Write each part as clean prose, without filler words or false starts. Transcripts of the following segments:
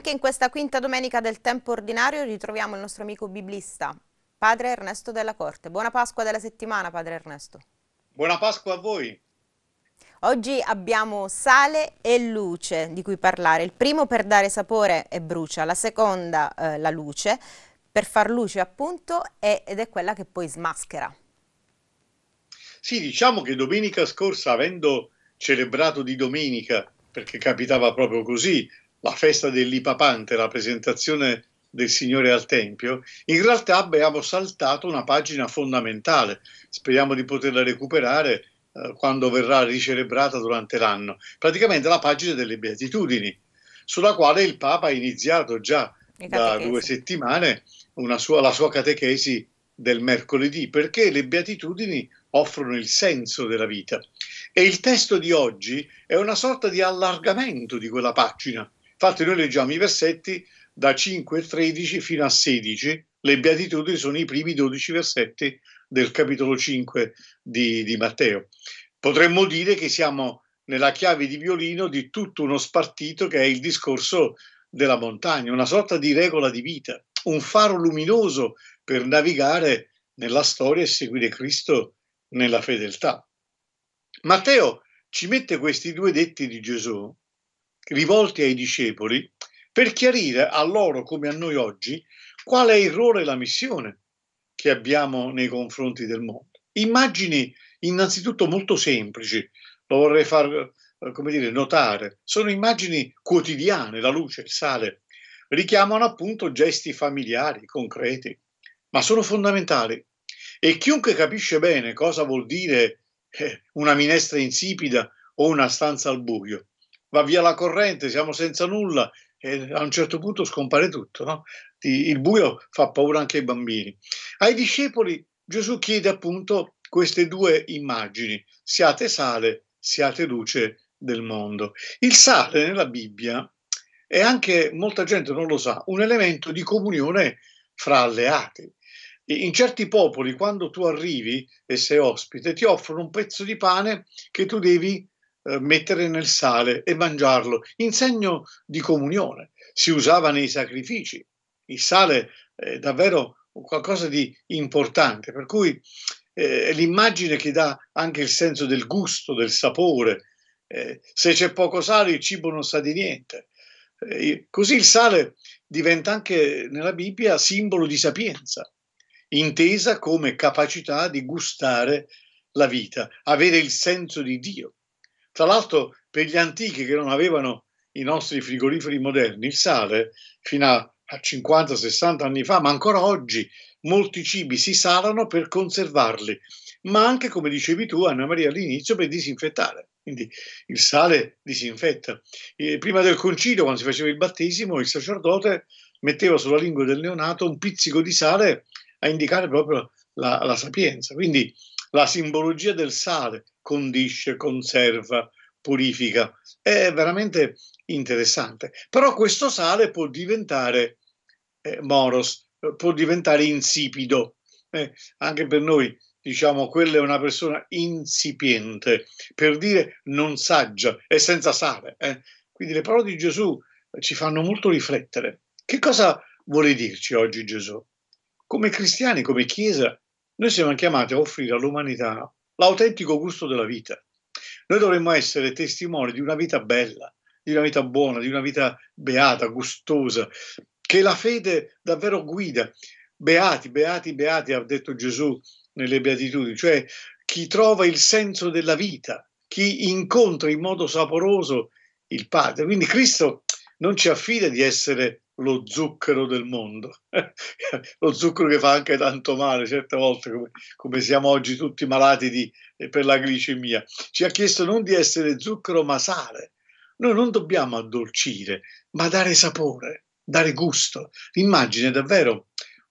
Anche in questa quinta domenica del tempo ordinario ritroviamo il nostro amico biblista, padre Ernesto della Corte. Buona Pasqua della settimana, padre Ernesto. Buona Pasqua a voi. Oggi abbiamo sale e luce di cui parlare. Il primo per dare sapore e brucia, la seconda la luce, per far luce appunto, ed è quella che poi smaschera. Sì, diciamo che domenica scorsa, avendo celebrato di domenica, perché capitava proprio così, la festa dell'Ipapante, la presentazione del Signore al Tempio, in realtà abbiamo saltato una pagina fondamentale. Speriamo di poterla recuperare quando verrà ricelebrata durante l'anno. Praticamente la pagina delle Beatitudini, sulla quale il Papa ha iniziato già da 2 settimane la sua catechesi del mercoledì, perché le Beatitudini offrono il senso della vita. E il testo di oggi è una sorta di allargamento di quella pagina. Infatti noi leggiamo i versetti da 5:13 fino a 16, le Beatitudini sono i primi 12 versetti del capitolo 5 di Matteo. Potremmo dire che siamo nella chiave di violino di tutto uno spartito che è il discorso della montagna, una sorta di regola di vita, un faro luminoso per navigare nella storia e seguire Cristo nella fedeltà. Matteo ci mette questi 2 detti di Gesù rivolti ai discepoli per chiarire a loro, come a noi oggi, qual è il ruolo e la missione che abbiamo nei confronti del mondo. Immagini innanzitutto molto semplici, lo vorrei far, come dire, notare, sono immagini quotidiane, la luce, il sale, richiamano appunto gesti familiari, concreti, ma sono fondamentali. E chiunque capisce bene cosa vuol dire una minestra insipida o una stanza al buio, va via la corrente, siamo senza nulla e a un certo punto scompare tutto, no? Il buio fa paura anche ai bambini. Ai discepoli Gesù chiede appunto queste 2 immagini, siate sale, siate luce del mondo. Il sale nella Bibbia è anche, molta gente non lo sa, un elemento di comunione fra alleati. In certi popoli, quando tu arrivi e sei ospite, ti offrono un pezzo di pane che tu devi mettere nel sale e mangiarlo, in segno di comunione. Si usava nei sacrifici. Il sale è davvero qualcosa di importante, per cui è l'immagine che dà anche il senso del gusto, del sapore. Se c'è poco sale, il cibo non sa di niente. Così il sale diventa anche nella Bibbia simbolo di sapienza, intesa come capacità di gustare la vita, avere il senso di Dio. Tra l'altro, per gli antichi che non avevano i nostri frigoriferi moderni, il sale, fino a 50-60 anni fa, ma ancora oggi, molti cibi si salano per conservarli, ma anche, come dicevi tu, Anna Maria, all'inizio, per disinfettare. Quindi il sale disinfetta. Prima del concilio, quando si faceva il battesimo, il sacerdote metteva sulla lingua del neonato un pizzico di sale a indicare proprio la sapienza. Quindi la simbologia del sale condisce, conserva, purifica. È veramente interessante. Però questo sale può diventare moros, può diventare insipido. Anche per noi, diciamo, quella è una persona insipiente, per dire non saggia, è senza sale. Quindi le parole di Gesù ci fanno molto riflettere. Che cosa vuole dirci oggi Gesù? Come cristiani, come Chiesa, noi siamo chiamati a offrire all'umanità l'autentico gusto della vita. Noi dovremmo essere testimoni di una vita bella, di una vita buona, di una vita beata, gustosa, che la fede davvero guida. Beati, beati, beati, ha detto Gesù nelle Beatitudini, cioè chi trova il senso della vita, chi incontra in modo saporoso il Padre. Quindi Cristo non ci affida di essere lo zucchero del mondo, lo zucchero che fa anche tanto male certe volte, come siamo oggi tutti malati per la glicemia. Ci ha chiesto non di essere zucchero ma sale. Noi non dobbiamo addolcire, ma dare sapore, dare gusto. L'immagine è davvero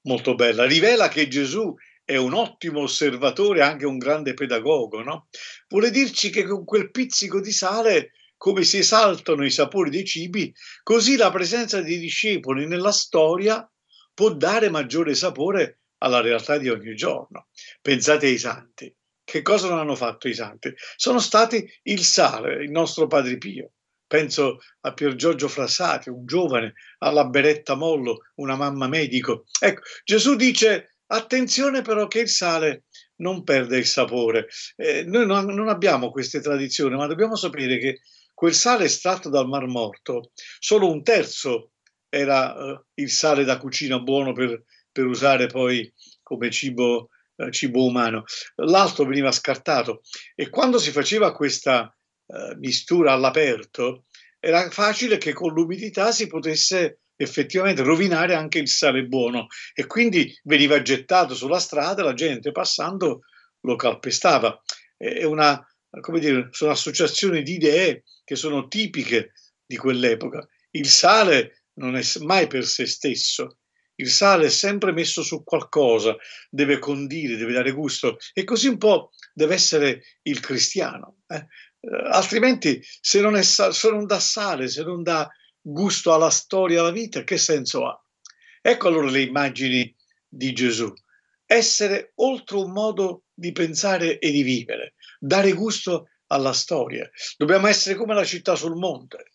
molto bella, rivela che Gesù è un ottimo osservatore, anche un grande pedagogo, no? Vuole dirci che con quel pizzico di sale, come si esaltano i sapori dei cibi, così la presenza dei discepoli nella storia può dare maggiore sapore alla realtà di ogni giorno. Pensate ai santi. Che cosa non hanno fatto i santi? Sono stati il sale, il nostro Padre Pio, penso a Pier Giorgio Frassati, un giovane, alla Beretta Mollo, una mamma medico. Ecco, Gesù dice, attenzione però che il sale non perde il sapore. Noi non abbiamo queste tradizioni, ma dobbiamo sapere che quel sale estratto dal Mar Morto, solo un terzo era il sale da cucina buono per usare poi come cibo umano. L'altro veniva scartato e quando si faceva questa mistura all'aperto era facile che con l'umidità si potesse effettivamente rovinare anche il sale buono e quindi veniva gettato sulla strada, la gente passando lo calpestava. È una, come dire, sono associazioni di idee che sono tipiche di quell'epoca. Il sale non è mai per se stesso. Il sale è sempre messo su qualcosa, deve condire, deve dare gusto, e così un po' deve essere il cristiano. Altrimenti se non dà sale, se non dà gusto alla storia, alla vita, che senso ha? Ecco allora le immagini di Gesù. Essere oltre un modo di pensare e di vivere, dare gusto alla storia. Dobbiamo essere come la città sul monte.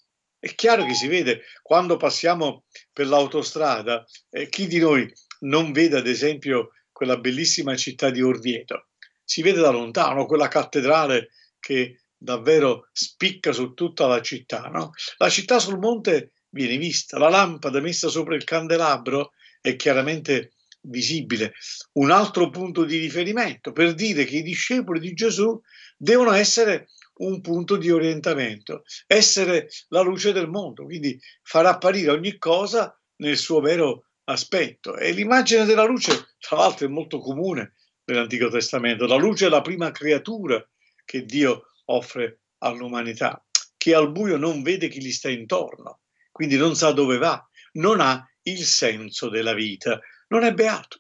È chiaro che si vede quando passiamo per l'autostrada, chi di noi non vede ad esempio quella bellissima città di Orvieto? Si vede da lontano quella cattedrale che davvero spicca su tutta la città, no? La città sul monte viene vista, la lampada messa sopra il candelabro è chiaramente visibile. Un altro punto di riferimento per dire che i discepoli di Gesù devono essere un punto di orientamento, essere la luce del mondo, quindi far apparire ogni cosa nel suo vero aspetto. E l'immagine della luce, tra l'altro, è molto comune nell'Antico Testamento. La luce è la prima creatura che Dio offre all'umanità, che al buio non vede chi gli sta intorno, quindi non sa dove va, non ha il senso della vita, non è beato.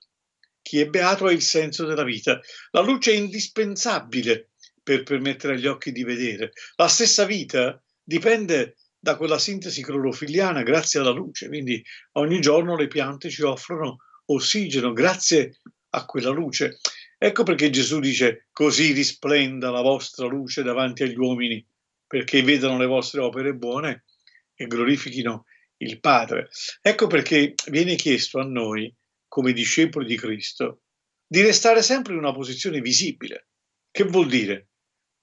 Chi è beato ha il senso della vita. La luce è indispensabile per permettere agli occhi di vedere. La stessa vita dipende da quella sintesi clorofilliana grazie alla luce, quindi ogni giorno le piante ci offrono ossigeno grazie a quella luce. Ecco perché Gesù dice: così risplenda la vostra luce davanti agli uomini, perché vedano le vostre opere buone e glorifichino il Padre. Ecco perché viene chiesto a noi, come discepoli di Cristo, di restare sempre in una posizione visibile. Che vuol dire?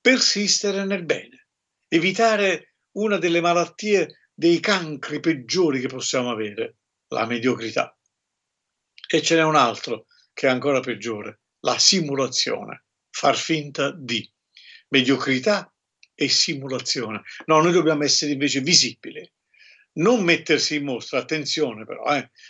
Persistere nel bene, evitare una delle malattie, dei cancri peggiori che possiamo avere, la mediocrità. E ce n'è un altro che è ancora peggiore, la simulazione, far finta di. Mediocrità e simulazione. No, noi dobbiamo essere invece visibili, non mettersi in mostra, attenzione però,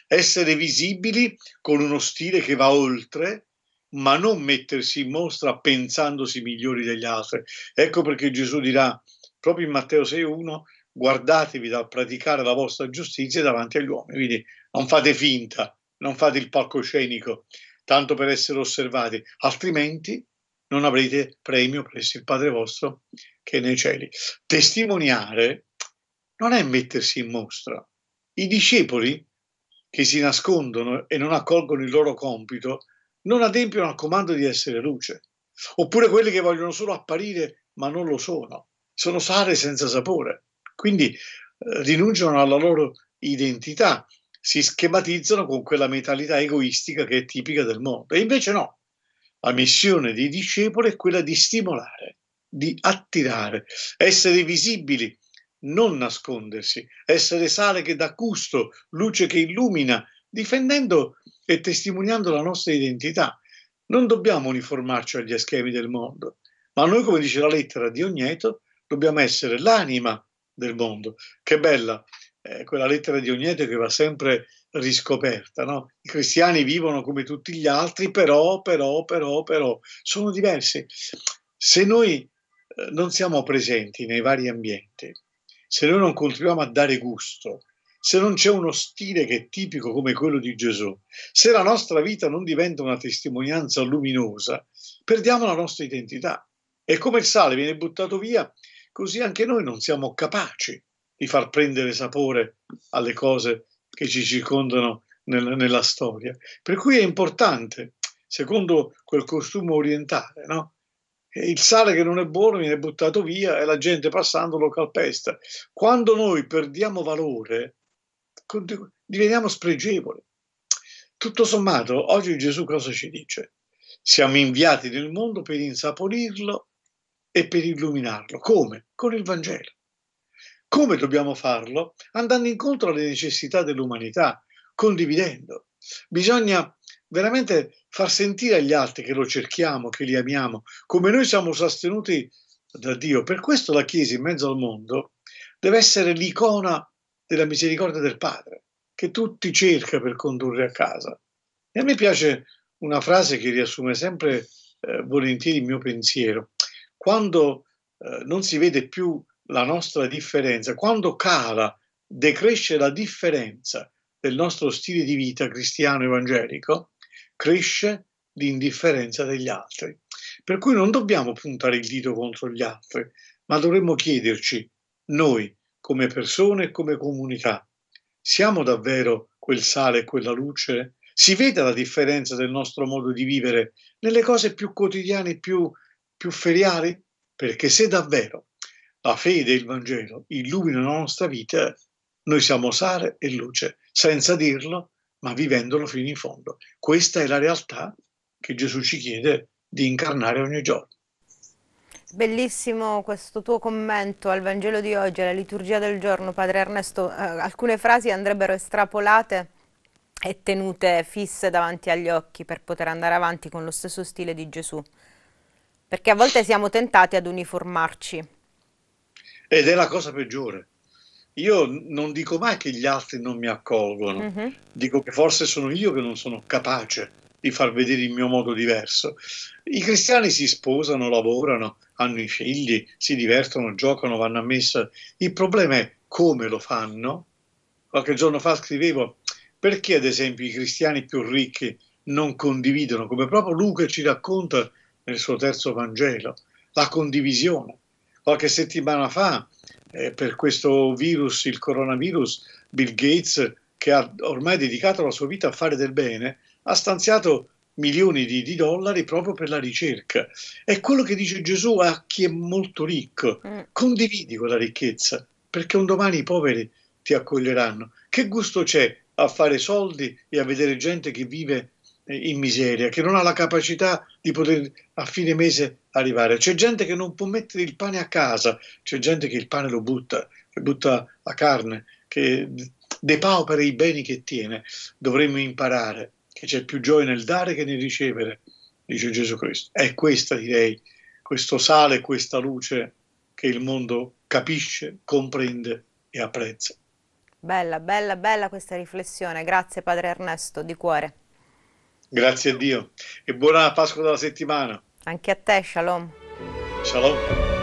essere visibili con uno stile che va oltre, ma non mettersi in mostra pensandosi migliori degli altri. Ecco perché Gesù dirà, proprio in Matteo 6,1, guardatevi dal praticare la vostra giustizia davanti agli uomini. Quindi non fate finta, non fate il palcoscenico, tanto per essere osservati, altrimenti non avrete premio presso il Padre vostro che è nei cieli. Testimoniare non è mettersi in mostra. I discepoli che si nascondono e non accolgono il loro compito non adempiono al comando di essere luce, oppure quelli che vogliono solo apparire ma non lo sono, sono sale senza sapore, quindi rinunciano alla loro identità, si schematizzano con quella mentalità egoistica che è tipica del mondo. E invece no, la missione dei discepoli è quella di stimolare, di attirare, essere visibili, non nascondersi, essere sale che dà gusto, luce che illumina, difendendo e testimoniando la nostra identità. Non dobbiamo uniformarci agli schemi del mondo, ma noi, come dice la lettera di Ogneto, dobbiamo essere l'anima del mondo. Che bella quella lettera di Ogneto che va sempre riscoperta, no? I cristiani vivono come tutti gli altri, però, sono diversi. Se noi non siamo presenti nei vari ambienti, se noi non continuiamo a dare gusto, se non c'è uno stile che è tipico come quello di Gesù, se la nostra vita non diventa una testimonianza luminosa, perdiamo la nostra identità. E come il sale viene buttato via, così anche noi non siamo capaci di far prendere sapore alle cose che ci circondano nella storia. Per cui è importante, secondo quel costume orientale, no? il sale che non è buono viene buttato via e la gente passando lo calpesta. Quando noi perdiamo valore, diveniamo spregevoli. Tutto sommato, oggi Gesù cosa ci dice? Siamo inviati nel mondo per insaporirlo e per illuminarlo. Come? Con il Vangelo. Come dobbiamo farlo? Andando incontro alle necessità dell'umanità, condividendo. Bisogna veramente far sentire agli altri che lo cerchiamo, che li amiamo, come noi siamo sostenuti da Dio. Per questo la Chiesa in mezzo al mondo deve essere l'icona della misericordia del Padre, che tutti cerca per condurre a casa. E a me piace una frase che riassume sempre volentieri il mio pensiero. Quando non si vede più la nostra differenza, quando cala, decresce la differenza del nostro stile di vita cristiano evangelico, cresce l'indifferenza degli altri. Per cui non dobbiamo puntare il dito contro gli altri, ma dovremmo chiederci, noi come persone e come comunità, siamo davvero quel sale e quella luce? Si vede la differenza del nostro modo di vivere nelle cose più quotidiane, più feriali? Perché se davvero la fede e il Vangelo illuminano la nostra vita, noi siamo sale e luce, senza dirlo, ma vivendolo fino in fondo. Questa è la realtà che Gesù ci chiede di incarnare ogni giorno. Bellissimo questo tuo commento al Vangelo di oggi, alla liturgia del giorno, Padre Ernesto. Alcune frasi andrebbero estrapolate e tenute fisse davanti agli occhi per poter andare avanti con lo stesso stile di Gesù, perché a volte siamo tentati ad uniformarci. Ed è la cosa peggiore. Io non dico mai che gli altri non mi accolgono, dico che forse sono io che non sono capace di far vedere il mio modo diverso. I cristiani si sposano, lavorano, hanno i figli, si divertono, giocano, vanno a messa. Il problema è come lo fanno. Qualche giorno fa scrivevo perché, ad esempio, i cristiani più ricchi non condividono, come proprio Luca ci racconta nel suo terzo Vangelo, la condivisione. Qualche settimana fa, per questo virus, il coronavirus, Bill Gates, che ha ormai dedicato la sua vita a fare del bene, ha stanziato milioni di dollari proprio per la ricerca. È quello che dice Gesù a chi è molto ricco: condividi quella ricchezza, perché un domani i poveri ti accoglieranno. Che gusto c'è a fare soldi e a vedere gente che vive in miseria, che non ha la capacità di poter a fine mese arrivare? C'è gente che non può mettere il pane a casa, c'è gente che il pane lo butta, che butta la carne, che depaupera i beni che tiene. Dovremmo imparare che c'è più gioia nel dare che nel ricevere, dice Gesù Cristo. È questa, direi, questo sale, questa luce che il mondo capisce, comprende e apprezza. Bella, bella, bella questa riflessione. Grazie Padre Ernesto, di cuore. Grazie a Dio e buona Pasqua della settimana. Anche a te, shalom. Shalom.